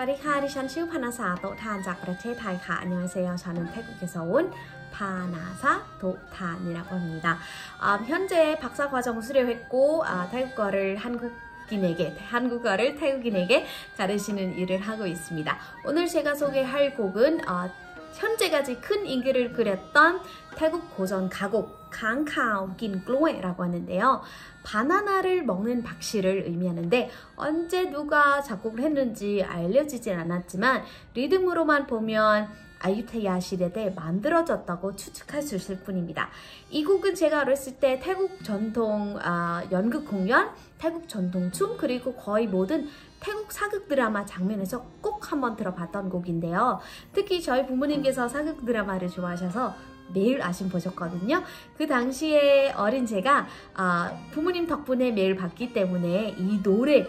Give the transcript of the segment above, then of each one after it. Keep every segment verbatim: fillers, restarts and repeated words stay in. สวัสดีค่ะดิฉันชื่อพนาสาโตทานจากประเทศไทยค่ะอันยองเซยาวชานุนเทกุเกซาวุนพานาซาโตทานนี่นะวันนี้นะ현재박사과정을수료했고태국어를한국인에게한국어를태국인에게가르치는일을하고있습니다오늘제가소개할곡은현재까지큰인기를끌었던태국고전가곡강카오긴글로에라고하는데요바나나를먹는박씨를의미하는데언제누가작곡을했는지알려지진않았지만리듬으로만보면아유테야 시대 때 만들어졌다고 추측할 수 있을 뿐입니다. 이 곡은 제가 어렸을 때 태국 전통 어, 연극 공연, 태국 전통 춤 그리고 거의 모든 태국 사극 드라마 장면에서 꼭 한번 들어봤던 곡인데요. 특히 저희 부모님께서 사극 드라마를 좋아하셔서 매일 아침 보셨거든요. 그 당시에 어린 제가 어, 부모님 덕분에 매일 봤기 때문에 이 노래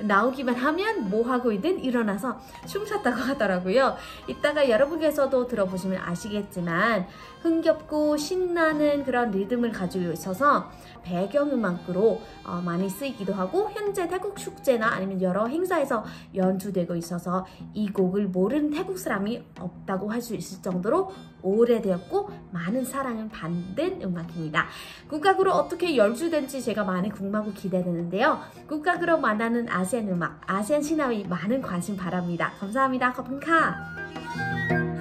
나오기만 하면 뭐 하고 있든 일어나서 춤췄다고 하더라고요. 이따가 여러분께서도 들어보시면 아시겠지만 흥겹고 신나는 그런 리듬을 가지고 있어서 배경음악으로 어 많이 쓰이기도 하고 현재 태국 축제나 아니면 여러 행사에서 연주되고 있어서 이 곡을 모르는 태국 사람이 없다고 할 수 있을 정도로 오래되었고 많은 사랑을 받는 음악입니다. 국악으로 어떻게 연주된지 제가 많이 궁금하고 기대되는데요. 국악으로 만나는 아세안 음악, 아세안 신화에 많은 관심 바랍니다. 감사합니다. 커픈카!